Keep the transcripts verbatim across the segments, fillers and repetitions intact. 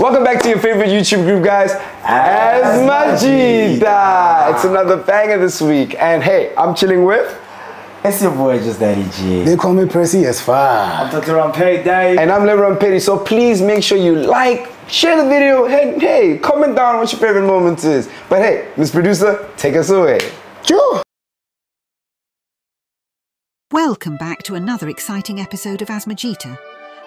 Welcome back to your favorite YouTube group, guys. Asmajita. It's another banger this week. And hey, I'm chilling with... It's your boy, just Daddy G. They call me Percy, as far. I'm Thato Rampedi. And I'm Lebo Rampedi. So please make sure you like, share the video, and hey, comment down what your favorite moment is. But hey, Miss Producer, take us away. Choo. Welcome back to another exciting episode of Asmajita.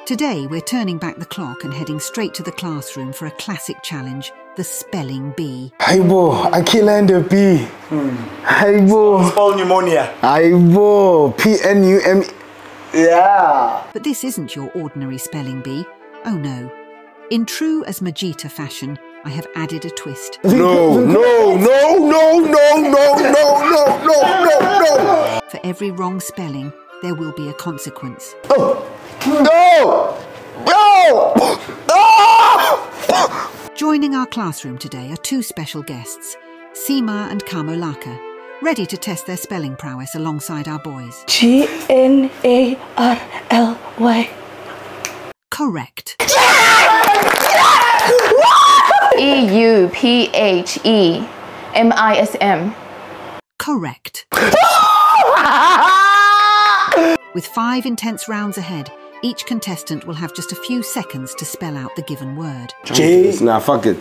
Today, we're turning back the clock and heading straight to the classroom for a classic challenge, the spelling bee. Aibo, Akeelah and the Bee. Aibo. Spell pneumonia. Aibo, P N U M. Yeah. But this isn't your ordinary spelling bee. Oh no. In true Asmajita fashion, I have added a twist. No, no, no, no, no, no, no, no, no, no, no. For every wrong spelling, there will be a consequence. Oh. No! No! No! Joining our classroom today are two special guests, Seemah and Kamo Laka, ready to test their spelling prowess alongside our boys. G N A R L Y. Correct. E U P H E M I S M. Correct. With five intense rounds ahead, each contestant will have just a few seconds to spell out the given word. Jeez, nah, fuck it.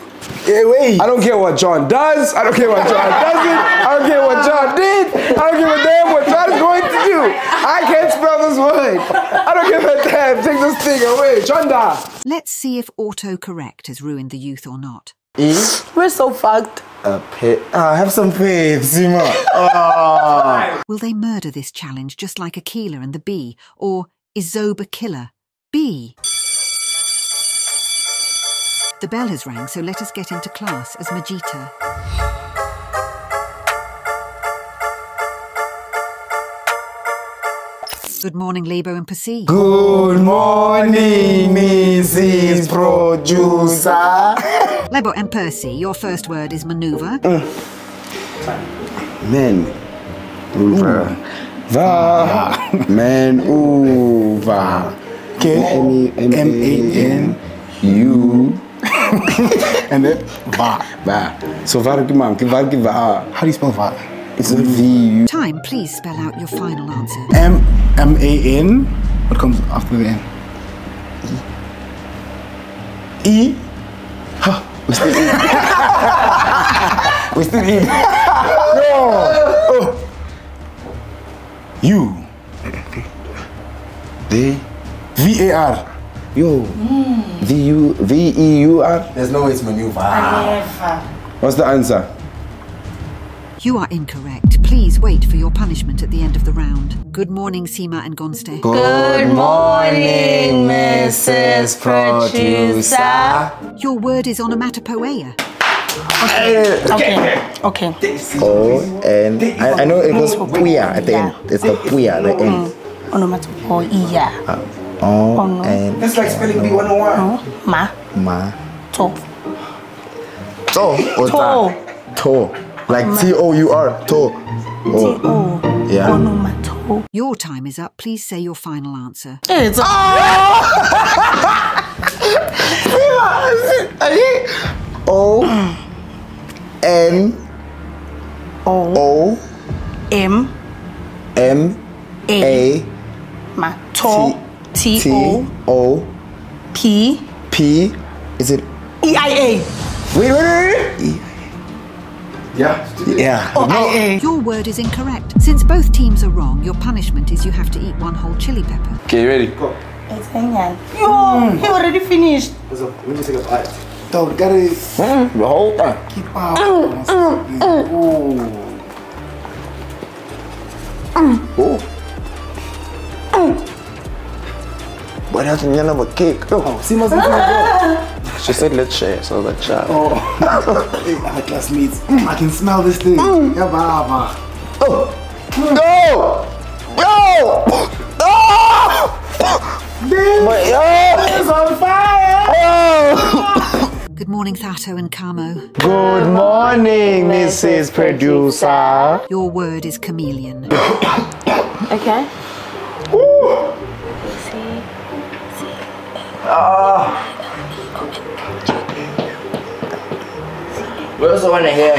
Yeah, wait. I don't care what John does. I don't care what John doesn't. I don't care what John did. I don't give a damn what John is going to do. I can't spell this word. I don't give a damn. Take this thing away. John da. Let's see if autocorrect has ruined the youth or not. Mm? We're so fucked. Uh, oh, have some faith, Seemah. Oh. Will they murder this challenge just like Akeelah and the Bee, or Izoba Killer? Bee. The bell has rang, so let us get into class as Majita. Good morning, Lebo and Percy. Good morning, Missus Producer. Lebo and Percy, your first word is manoeuvre. Mm. Manoeuvre. Mm. Manoeuvre. K M A N U. And then va. Va. So va va. How do you spell va? It's a V. Time, please spell out your final answer. M M A N. What comes after the N? E. Huh. We still eat. We still eat. No. You. They. V A R. Yo. Mm. V U V E U R. There's no way it's maneuver. What's the answer? You are incorrect. Please wait for your punishment at the end of the round. Good morning, Seemah and Gonste. Good morning, Missus Producer. Your word is onomatopoeia. Okay. Okay. Okay. Okay. O N. I, I know it goes puya at the end. It's the puya at the end. Onomatopoeia. O N. That's like spelling B one oh one. Ma. Ma. To. To. To. To. Like T O U R, to. T O. Yeah. Your time is up. Please say your final answer. It's up. O. N. O. M. M. A. Mato. T. O. P. P. Is it? E. I. A. Wait, wait, wait. Yeah. Yeah. Oh, no. I, uh, your word is incorrect. Since both teams are wrong, your punishment is you have to eat one whole chili pepper. Okay, you ready? Go. It's Kenyan. Yo, mm. He already finished. Let me take a bite. So, that is mm. the whole time. Keep out. Mm. Mm. Mm. Oh. Oh. Mm. But that's none of a cake. Oh, see, must be good. She said, let's share, so let's share. Oh, my classmates, mm. I can smell this thing. Mm. Yeah, bah, bah. Oh. No! No! No! This oh. is on fire! Oh. Good morning, Thato and Kamo. Good morning, Missus Producer. Your word is chameleon. Okay. Woo. See, see. Ah. Check. We also want to hear.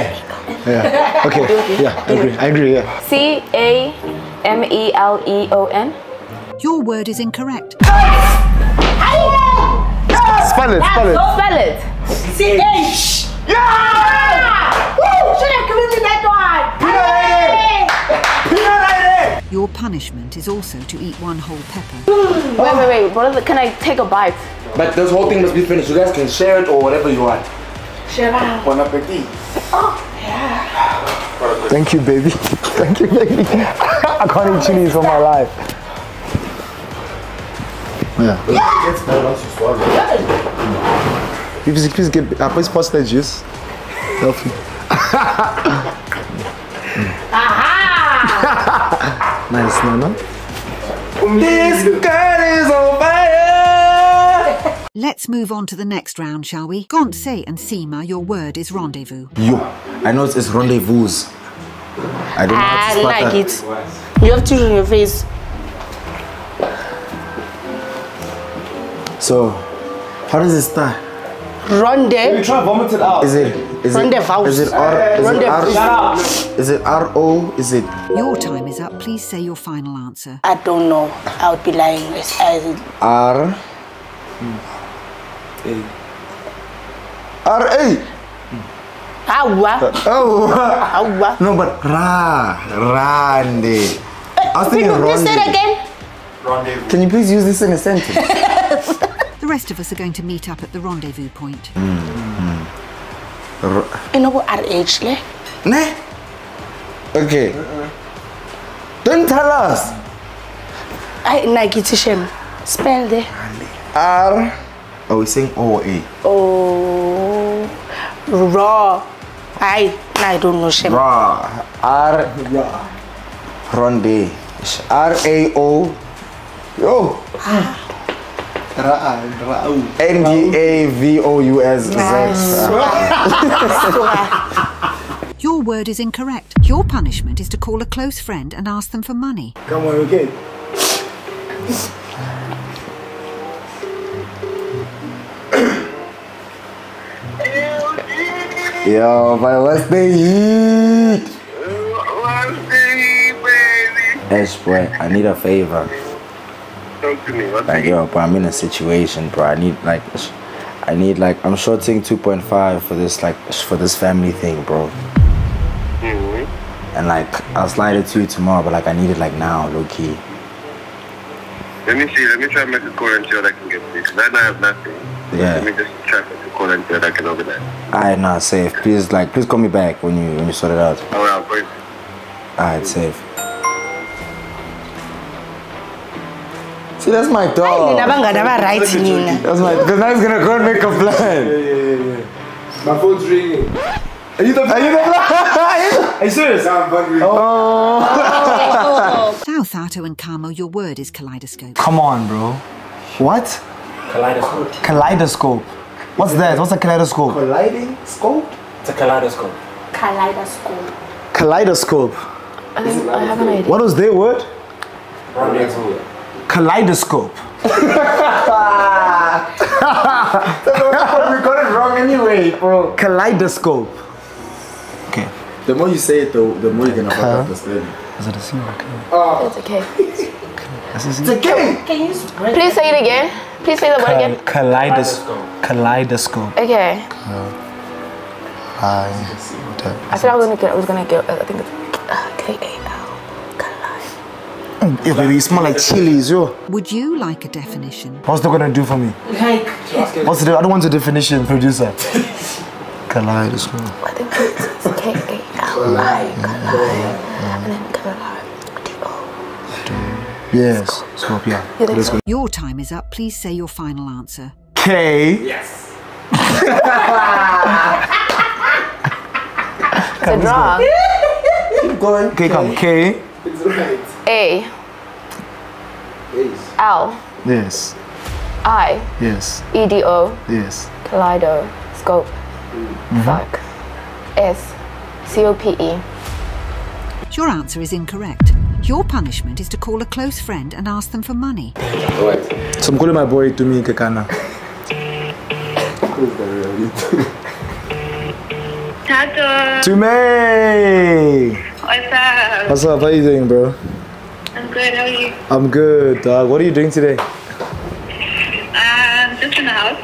Yeah. Okay. Yeah, I agree. I agree. Yeah. C A M E L E O N. Your word is incorrect. Spell it. Spell it. Spell it. C H. Yeah! Yeah! Woo! Should have committed that one. Penal. Your punishment is also to eat one whole pepper. Wait, wait, wait. What are the, can I take a bite? But this whole thing must be finished. You guys can share it or whatever you want. Share it. Bon appetit. Oh. Yeah. Thank you, baby. Thank you, baby. I can't eat chilies for my life. Yeah. Yeah. It's better once you swallow. Yeah. If you please get, I please pass the juice. Help me. Aha! Nice, Nana. This girl is on fire! Let's move on to the next round, shall we? Gonse and Seemah, your word is rendezvous. Yo, I know it's rendezvous. I don't know how to I like that. It. You have tears on your face. So, how does it start? Rendez. You try to vomit it out. Is it? Is rendezvous. It, is it R? Is rendezvous. It R? Shut up. Is it R O? Is it? Your time is up. Please say your final answer. I don't know. I would be lying. It's R. A. R A. Awa. Awa. No, but ra. Rande. I was thinking rendezvous. Can you say it again? Rendezvous. Can you please use this in a sentence? The rest of us are going to meet up at the rendezvous point. You know what R H le? Ne? Okay. Don't tell us. I like it. Spell the R. Oh, we're saying O A. Oh, raw. I I don't know shame. Raw. R. Ronde. R A O. Yo. N D A V O U S Z. Nice. Your word is incorrect. Your punishment is to call a close friend and ask them for money. Come on, okay. Yo, my last day. Last day, baby. Ash boy, I need a favor. Like, yo, but I'm in a situation, bro. I need like, I need like, I'm shorting two point five for this like, for this family thing, bro. Mm-hmm. And like, I'll slide it to you tomorrow, but like, I need it like now, low key. Let me see. Let me try and make a call and see what I can get. Because right now I have nothing. Yeah. Let me just try and make a call and see what I can organize. Alright, nah, safe. Please, like, please call me back when you when you sort it out. Alright, I'll call you. Alright, safe. See, that's my dog. That's my, because now he's gonna go and make a plan. Yeah, yeah, yeah, yeah. My phone's ringing. Are you the plan? Are you the plan? Are you serious? I'm hungry. Oh. Now, Thato and Kamo, your word is kaleidoscope. Come on, bro. What? Kaleidoscope. Kaleidoscope. What's that? What's a kaleidoscope? Colliding scope? It's a kaleidoscope. Kaleidoscope. Kaleidoscope. I, mean, I have an idea. What was their word? Rendezvous. Kaleidoscope. We got it wrong anyway, bro. Kaleidoscope. Okay. The more you say it, the, the more you're gonna understand. Is it a single? Oh, it's okay. It's okay. Can you please say it again? Please say the word again. Kaleidoscope. Kaleidoscope. Okay. I. I said I was gonna get. I was gonna get. I think it's K A. Yeah, baby, you smell like chilies, yo. Would you like a definition? What's that gonna do for me? Like, what's the? I don't want a definition, producer. Kaleidoscope. I think it's K A L I. And then Kaleidoscope. Yes. Scope, yeah. Your time is up. Please say your final answer. K. Yes. It's wrong. Keep going. Okay, come. K. It's right. A. Yes. L. Yes. I. Yes. E D O. Yes. Kaleido. Scope. Mm-hmm. Fuck. S. C O P E. Your answer is incorrect. Your punishment is to call a close friend and ask them for money. Right. So I'm calling my boy Tumi Kekana. Thato. Tumi. What's up? What's up? How you doing, bro? I'm good. How are you? I'm good, dog. What are you doing today? Um, just in the house.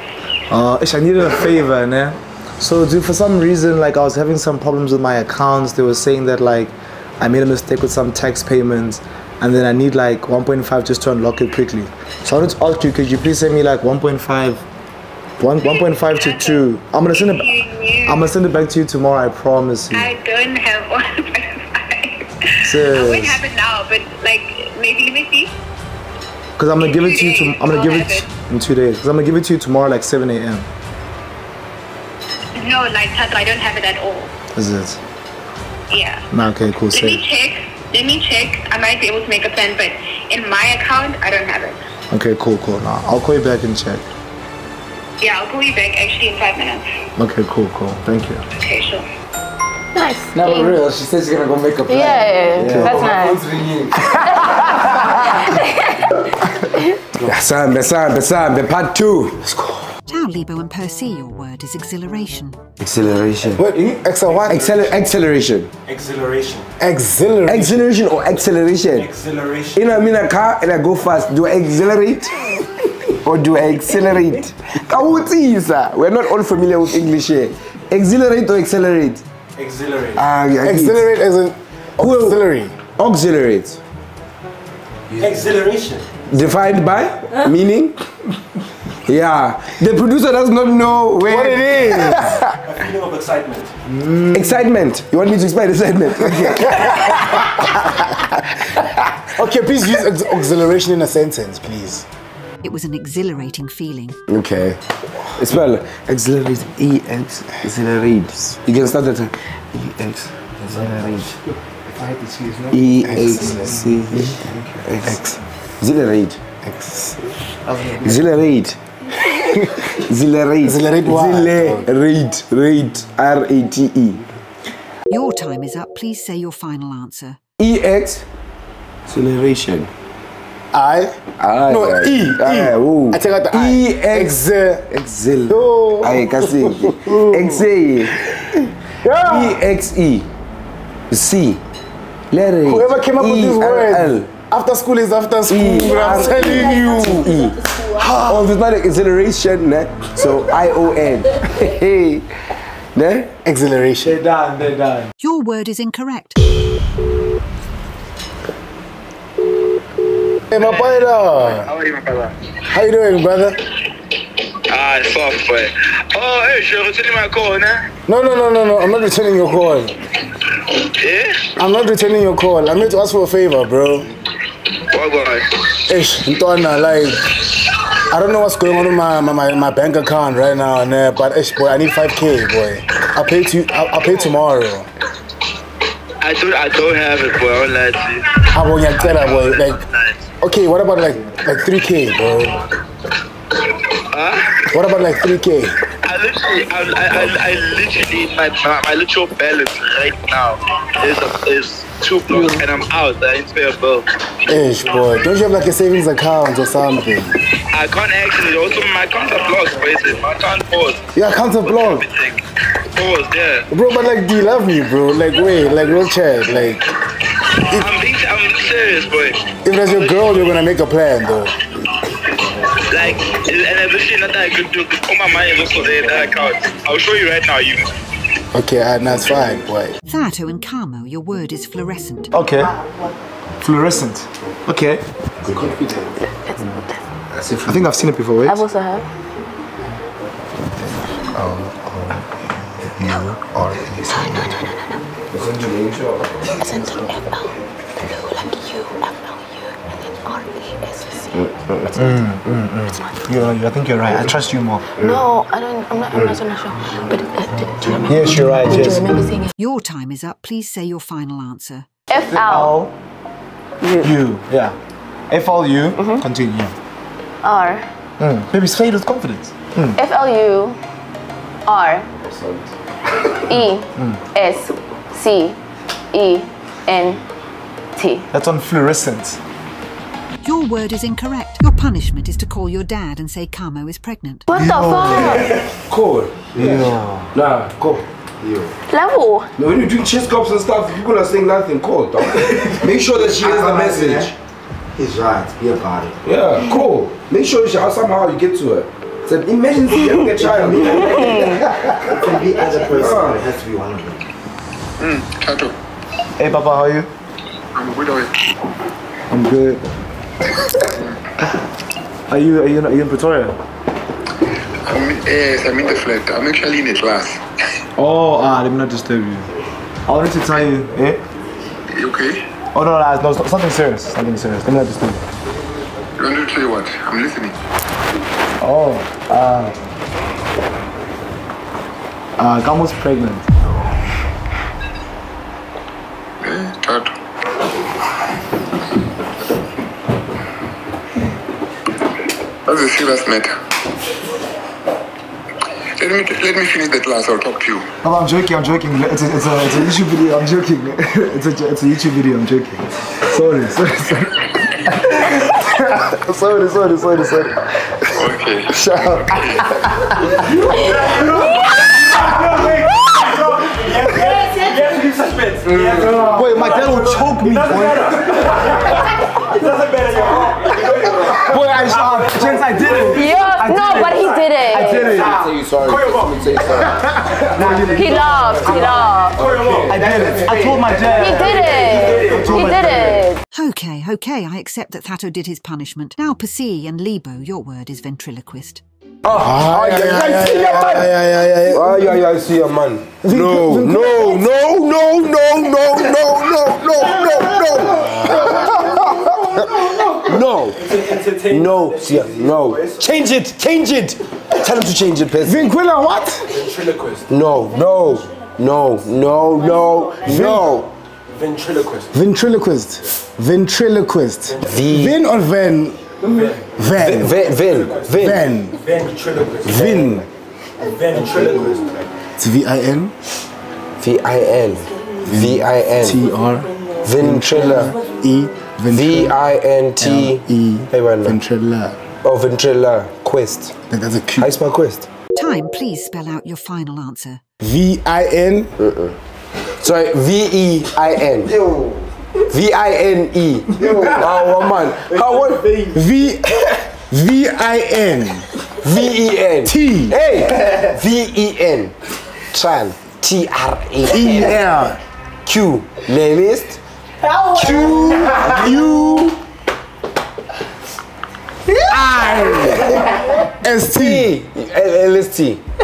Uh, ish, I needed a favor, né? So, dude, for some reason, like, I was having some problems with my accounts. They were saying that, like, I made a mistake with some tax payments, and then I need, like, one point five just to unlock it quickly. So I wanted to ask you, could you please send me, like, one point five, one point five to two? I'm gonna send it. I'm gonna send it back to you tomorrow. I promise you. I don't have one point five. Serious. I won't have it now, but like, maybe let me see. Cause I'm gonna give it to you. I'm gonna give it in two days. Cause I'm gonna give it to you tomorrow, like seven A M No, like Thato, I don't have it at all. Is it? Yeah. Nah, okay, cool. Let me check. Let me check. I might be able to make a plan, but in my account, I don't have it. Okay, cool, cool. Nah, I'll call you back and check. Yeah, I'll call you back actually in five minutes. Okay, cool, cool. Thank you. Okay, sure. Nice. No, for real. She said she's gonna go make a plan. Yeah, yeah, yeah. That's nice. That's on, that's on, that's on. The part two. Let's go. Tell Lebo and Per see your word is exhilaration. Exhilaration. What? Exhil what? Exhil acceleration. Exhilaration. Exhilaration. Exhilaration or acceleration? Exhilaration. You know, I'm in a car and I go fast. Do I exhilarate? Or do I accelerate? We're not all familiar with English here. Exhilarate or accelerate? Exhilarate. Uh, yeah, accelerate as an auxiliary. Auxiliate. Yeah. Exhilaration. Defined by? Huh? Meaning? Yeah. The producer does not know where what it is. A feeling of excitement. Mm. Excitement. You want me to explain excitement? Okay. Okay, please use ex exhilaration in a sentence, please. It was an exhilarating feeling. Okay. Spell exhilarate. E X exhilarate. You can start that. E X exhilarate. E X C X exhilarate. X exhilarate. Exhilarate. Exhilarate. Rate. R A T E. Your time is up. Please say your final answer. E X exhilaration. I, I, no, I, E, I, I, I take out the I. E, X, Exil. No. I can see. X, A, E, X, E, C. Letter. Whoever came up with this word. After school is after school. I'm telling you. Oh, it's not exhilaration, ne? So I O N. Hey, ne? Exhilaration. They're done. They're done. Your word is incorrect. Hey, my brother. How are you, my brother? How you doing, brother? Ah, it's off, boy. Oh, hey, you're returning my call, nah? No, no, no, no, no. I'm not returning your call. Eh? I'm not returning your call. I'm here to ask for a favor, bro. What, boy? Hey, Ntwana, like, I don't know what's going on with my my, my bank account right now, nah, but hey, boy, I need five K, boy. I'll pay to you. I'll, I'll pay tomorrow. I don't. I don't have it, boy. I'll lie to you. How about you tell her, boy? Like. Okay, what about like like three K, bro? Huh? What about like three K? I literally, I, I, I, I literally, my, my, my literal balance right now is is two blocks, and I'm out. I didn't pay a bill. Ish, boy. Don't you have like a savings account or something? I can't actually. Also, my accounts are blocked, basically. My account paused. Your accounts are blocked. Paused, yeah. Bro, but like, do you love me, bro? Like, wait, like, real chat, like. If, I'm being, I'm serious, boy. If that's your girl, you're gonna make a plan, though. Like, and obviously nothing I could do. All my money is also there in that account. I'll show you right now, you. Okay, that's fine, boy. Thato and Kamo, your word is fluorescent. Okay. Fluorescent. Okay. Good. I think I've seen it before. Wait. I've also heard. Oh. Send to me. Send to F L U, like U, F L U, and then R E S C. Mm, mm, mm. You're, I think you're right. I trust you more. No, I don't, I'm not, I'm not so sure. But uh, do you remember? Yes, you're right, yes. Do you remember saying it? Your time is up. Please say your final answer. F L U. Yeah. F L U. Mm-hmm. Continue. R. Mm. Maybe say it with confidence. Mm. F L U R E S C E N T. That's on fluorescent. Your word is incorrect. Your punishment is to call your dad and say Kamo is pregnant. What the fuck? Cool. Yeah. Nah, cool. Yo. Level. No, when you drink chest cups and stuff, people are saying nothing cool, dog. Make sure that she hears the message. He's right. Be about it. Yeah, cool. Make sure she, somehow you get to her. It's an emergency, younger child. It can be other person, but it has to be one of them. Mm, Thato. Hey, Papa, how are you? I'm good, how are you? I'm good. Are you, are you, are you in Pretoria? I'm in, yes, I'm in the flat. I'm actually in a class. Oh, ah, let me not disturb you. I wanted to tell you, eh? You okay? Oh, no, no, no, it's something serious. Something serious. Let me not disturb you. You want to tell you what? I'm listening. Oh, uh, uh, Kamo's pregnant. Hey, Dad. That's a serious matter. Let me let me finish the class. I'll talk to you. No, I'm joking. I'm joking. It's a, it's a it's a YouTube video. I'm joking. It's a it's a YouTube video. I'm joking. Sorry, sorry, sorry. sorry, sorry, sorry, sorry. Okay. Shut up. Wait, my dad will choke me, boy. It doesn't matter. Boy, I shot. Gents, I did it. Yeah, no, but he did it. I did it. I tell you sorry. He laughed. He laughed. I did it. I told my dad. He did it. He did it. Okay, okay, I accept that Thato did his punishment. Now, Pasi and Lebo, your word is ventriloquist. Ah, yeah, yeah, yeah, yeah, I see a man. No, no, no, no, no, no, no, no, no, no, no, no, no, no, no, change it, change it. Tell him to change it, Pasi. Vinquilla, what? Ventriloquist. No, no, no, no, no, no. Ventriloquist. Ventriloquist. Ventriloquist. Vin or Ven? Ven. Ven. Ven. Ven. Ventriloquist. Vin. Ventriloquist. It's V I N. V I N. V I N. T R. Ventrilla. E. V I N T E. Ventrilla. Oh, ventrilla. Quest. That's a Q. I spell quest. Time, please spell out your final answer. V I N. Uh-uh. Sorry, V E I N. V I N E. Oh, man. How what? V V I N. V E N. T. Hey. V E N. Tran. T R A N. Q. List. Q. U. I. S. T. L. S. T.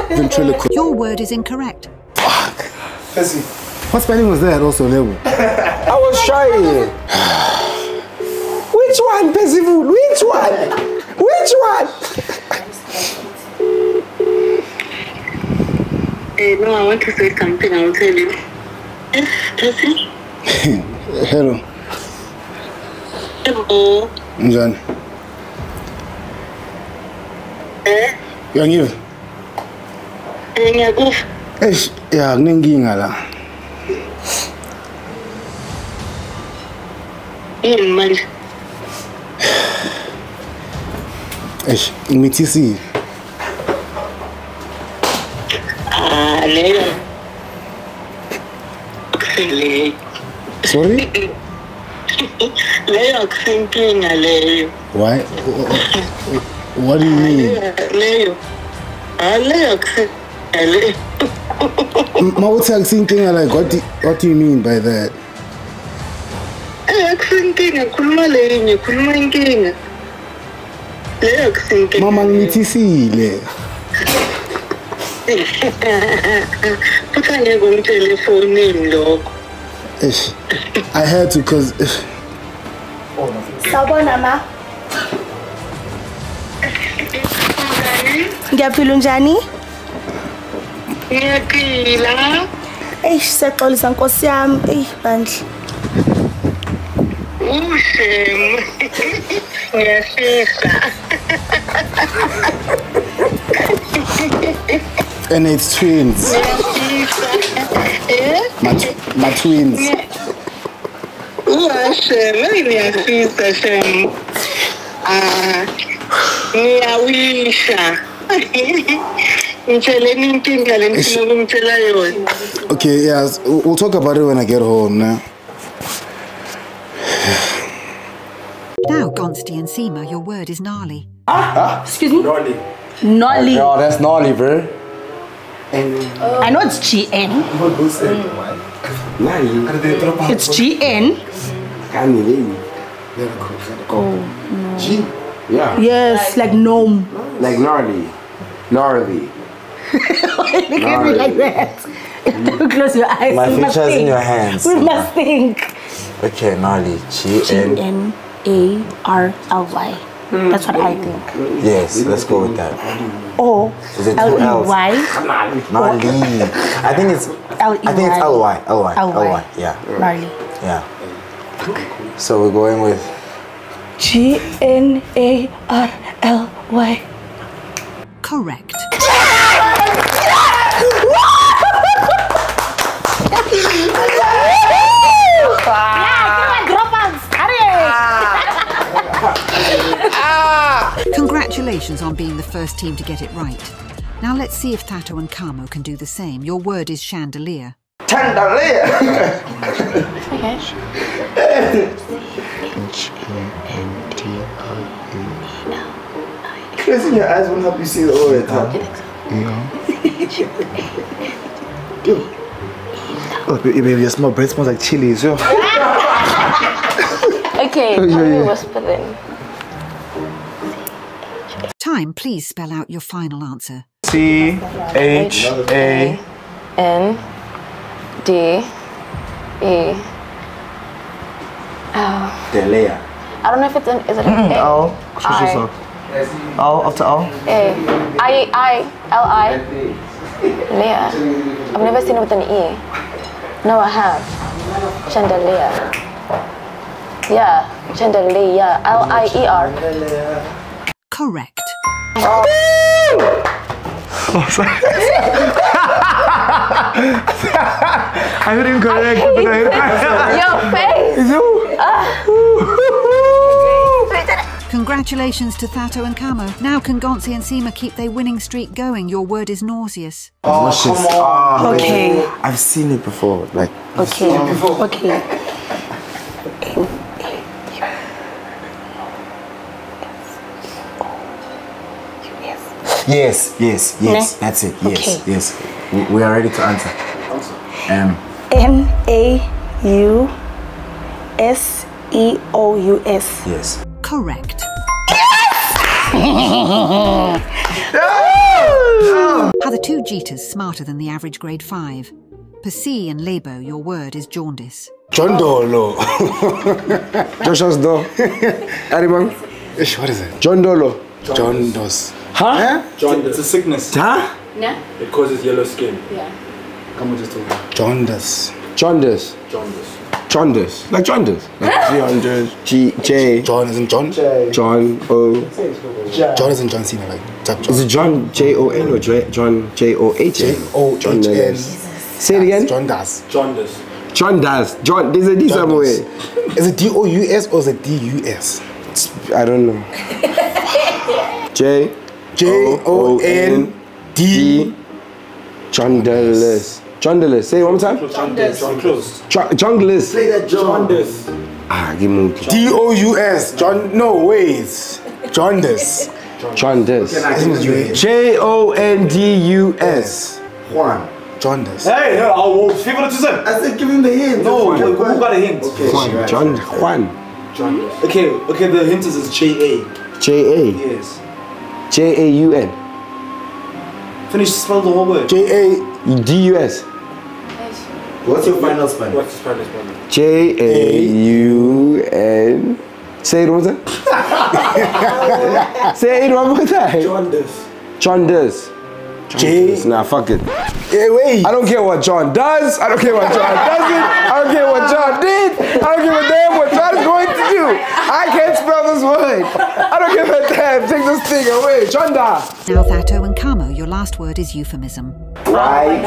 Ventriloquist. Your word is incorrect. Fuck. Let's What spelling was that also, Lebo? I was trying. Which one, Pezivul? Which one? Which one? Hey, no, I want to say something, I'll tell you. Yes, Pezi? Hello. Hello. Mzan. Eh? You're new? You're good. Eish, yeah, I'm not Mm, man. Eish, imitisi. Ah, Leo. Leo. Sorry? Leo, thinking Leo. Why? What do you mean? Leo. Ah, Leo, Leo. Mawutsi thinking like what? Do, what do you mean by that? Mama ngimithisile. I had to cause Sawubona ma. Ngiyaphila njani? Ngiyaphila. Eh siyaxolisa Nkosi yami, eh bandla. Ushim. And it's twins. my, my twins. Okay, yeah, we'll talk about it when I get home now. Now, Gonsti and Seemah, your word is gnarly. Ah, huh? Excuse me? Gnarly. Gnarly. Oh, that's gnarly, bro. And uh, I know it's G N. What do you say? Mm. It's G N. Oh, no. G? Yeah. Yes, like gnome. Like gnarly. Gnarly. Why look at me like that? You close your eyes. My future's in your hands. We must think. Okay, gnarly. G N A R L Y. Mm. That's what I think. Yes, let's go with that. Or L E Y. Gnarly. I think it's L E Y. I think it's L Y. L Y. L Y. Yeah. Gnarly. Yeah. Okay. So we're going with G N A R L Y. Correct. Congratulations on being the first team to get it right. Now let's see if Thato and Kamo can do the same. Your word is chandelier. Chandelier! Okay. H A N D L E R. Closing your eyes won't help you see the word, huh? Oh, baby, your small breath smells like chilies, yo. Okay, tell me what's within. Time, please spell out your final answer. C H A N D E L. Delea. I don't know if it's an, is it an A? L. L after L? A. I, I, L, I. Lea. I've never seen it with an E. No, I have. Chandelier. Yeah, chandelier. L I E R. Correct. Oh. Oh, sorry. I heard him correct. I but I heard your face. You. Uh. Congratulations to Thato and Kamo. Now can Gonzi and Seemah keep their winning streak going? Your word is nauseous. Oh, nauseous. Oh, okay. Baby. I've seen it before. Like. Okay. It before. Okay. Yes, yes, yes, no. That's it, yes, okay. Yes. We, we are ready to answer. Um, N A U S E O U S. Yes. Correct. Yes! Are the two Jeeters smarter than the average grade five? Pasi and Lebo, your word is jaundice. Jondolo. Joshua's door. Aribang. What is it? Jondolo. Jaundice. Huh? Yeah? Jaundice. It's a sickness. Huh? Yeah. It causes yellow skin. Yeah. Come on, just talk about it. Jaundice. Jaundice. Jaundice. Jaundice. Like jaundice. Like Jaundice. G J. John isn't John. J. John O. J. John isn't John Cena. Like John. Is it John J O N or J John J O H? J O H N. Say it again. Jaundice. Jaundice. Jaundice. John. There's a D somewhere. Is it D O U S or is it D U S? I don't know. J. J O N D. Jaundice. Jaundice. Say it one more time. Jaundice. Jaundice. Say that jaundice. Ah, give me D O U S. John. No, wait. Jaundice. Jaundice. J O N D U S. Juan. Jaundice. Hey, no, I won't figure it out. I said give him the hint. No, who got a hint? Juan. Juan. Jaundice. Okay, okay, the hint is J A. J A? Yes. J A U N. Finish, spell the whole word. J A D U S. What's your final spell? What's your final spell? J A U N. Say it one more time. Say it one more time. Jaundice. Jaundice. Jaundice. Nah, fuck it. Hey, wait. I don't care what John does. I don't care what John doesn't. I don't care what John did. I don't give a damn what John is going to do. I can't spell this word. I don't give a damn. Take this thing away. Chanda. Now, Thato and Kamo, your last word is euphemism. Right.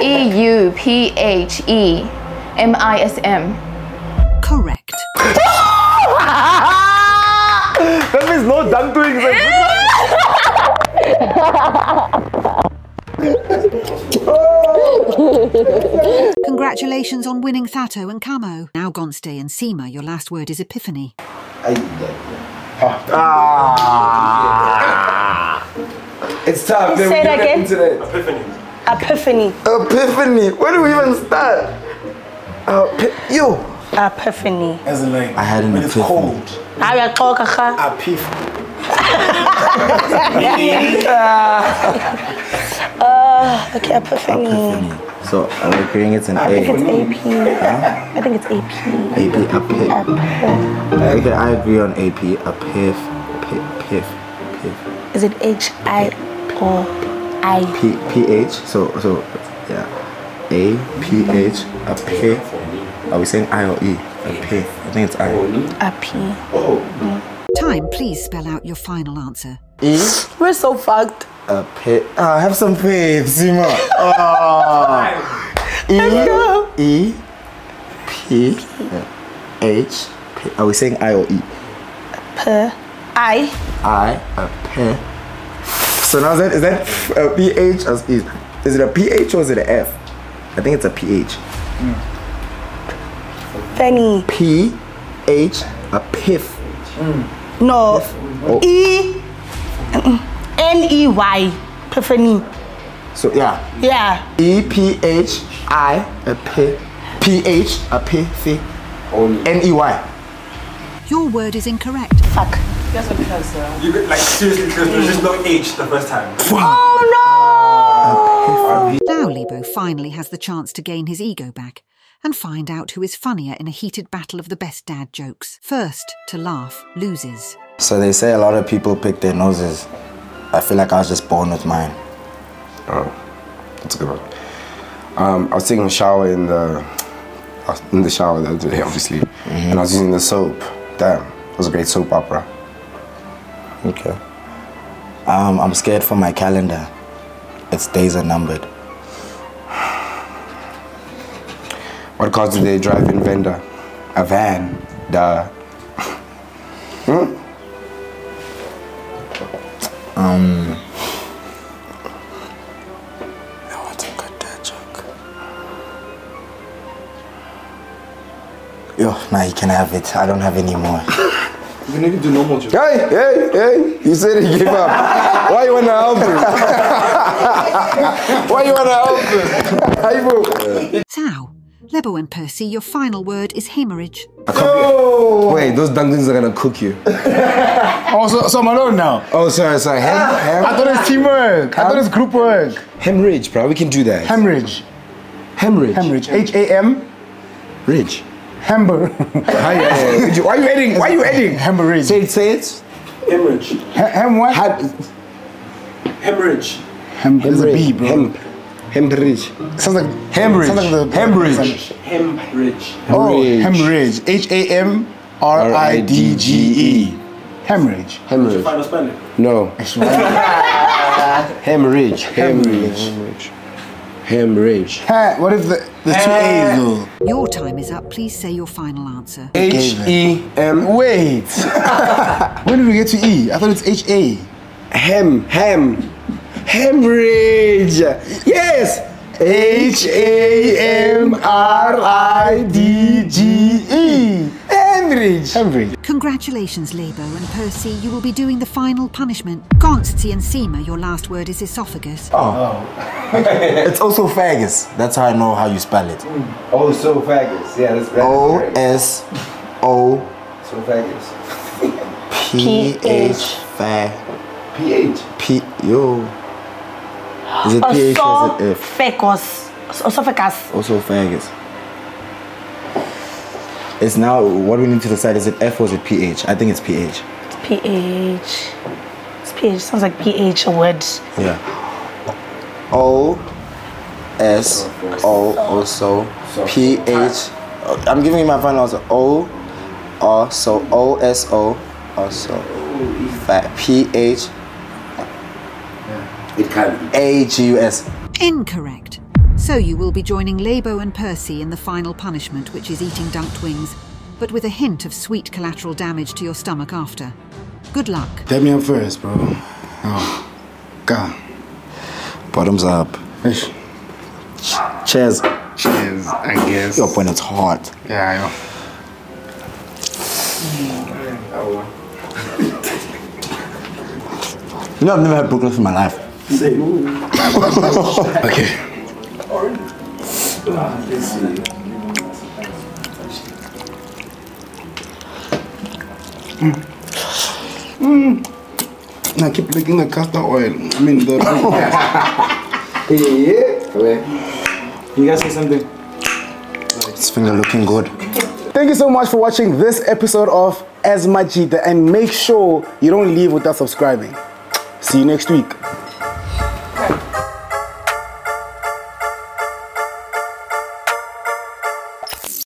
E U P H E M I S M. Correct. That means no dumb doings. Congratulations on winning Thato and Kamo. Now Gonstay and Seemah, your last word is epiphany. Ah. It's tough. Say it again. Epiphany. Epiphany. Epiphany. Where do we even start? Uh, yo. Epiphany. As in like, I had an epiphany. It's cold. I will talk a epiphany. uh, okay, epiphany. Epiphany. So I'm agreeing it's an A. I think it's A P. Huh? I think it's A P. A P, A P. Okay, I agree on A P. Epiff, piff, piff, piff. Is it H I or I? P P H. So so yeah. A P H a P. Are we saying I or E? A P. I think it's I. A P. Oh. Mm. Time, please spell out your final answer. E? We're so fucked. A pit. Oh, have some faith, Seemah. Oh. E, go. E, P, P. H, P. Are we saying I or E? P, I. I, a P. So now is that, is that a P H or E? Is it a P H or is it an F? I think it's a P H. Mm. Penny. P, H, a piff. Mm. No, oh. E N E Y, epiphany. So yeah, yeah. E P H I a P P H a P C N E Y. Your word is incorrect. Fuck. That's what it does, though. You could, like seriously, because there's just no H the first time. Oh no! Now Lebo finally has the chance to gain his ego back and find out who is funnier in a heated battle of the best dad jokes. First to laugh loses. So they say a lot of people pick their noses. I feel like I was just born with mine. Oh, that's a good one. Um, I was taking a shower in the, I was in the shower the other day, obviously, mm-hmm. and I was using the soap. Damn, it was a great soap opera. Okay. Um, I'm scared for my calendar. Its days are numbered. What cars do they drive in Venda? A van. Duh. Hmm? Um. Now what's a good dad joke? Yo, nah, you can have it. I don't have any more. You need to do normal jokes. Hey, hey, hey! You said you gave up. Why you wanna help him? Why you wanna help him? How? Lebo and Percy, your final word is hemorrhage. Oh! Wait, those dumplings are gonna cook you. Oh, so, so I'm alone now. Oh, sorry, sorry. Hem, hem. I thought it's teamwork. Hem? I thought it's group work. Hemorrhage, bro. We can do that. Hemorrhage. Hemorrhage. Hemorrhage. H A M. Ridge. Hamburg. Why are you adding? Why are you adding? Hemorrhage. Say it. Say it. Hemorrhage. Hem what? Hemorrhage. Hemorrhage. There's a B, bro. Hem. Hemorrhage. Sounds like hemorrhage. Sounds like the hemorrhage. Hemorrhage. Oh, hemorrhage. H A M R I D G E. Hemorrhage. Hemorrhage. Did you find a spelling? No. Hemorrhage. Hemorrhage. Hemorrhage. Ha! What if the the two A's though? Your time is up. Please say your final answer. H E M. Wait. When did we get to E? I thought it's H A. Hem. Hem. Hemorrhage. Yes. H A M R I D G E. Hemorrhage. Hemorrhage. Congratulations, Lebo and Percy. You will be doing the final punishment. Gonstay and Seemah, your last word is esophagus. Oh. It's also faggus. That's how I know how you spell it. Oh, so faggus. Yeah, that's bad. O S O. So faggus. P H fag. P H. P yo. Is it P H or is it F? Fecus. Osophagus. Osophagus. It's now, what do we need to decide? Is it F or is it P H? I think it's P H. It's P H. It's P H. Sounds like P H, a word. Yeah. O, S, O, also, P H. I'm giving you my final answer. O, also, O, S, O, also, P H. It can be. A G U S. Incorrect. So you will be joining Lebo and Percy in the final punishment, which is eating dunked wings, but with a hint of sweet collateral damage to your stomach after. Good luck. Take me up first, bro. Oh, God. Bottoms up. Cheers. Cheers, I guess. Your point is hot. Yeah, I know. You know, I've never had Brooklyn in my life. Same. Okay. Mm. Mm. And I keep licking the castor oil. I mean, the. Yeah. You guys say something? This finger looking good. Thank you so much for watching this episode of Asmajita, and make sure you don't leave without subscribing. See you next week.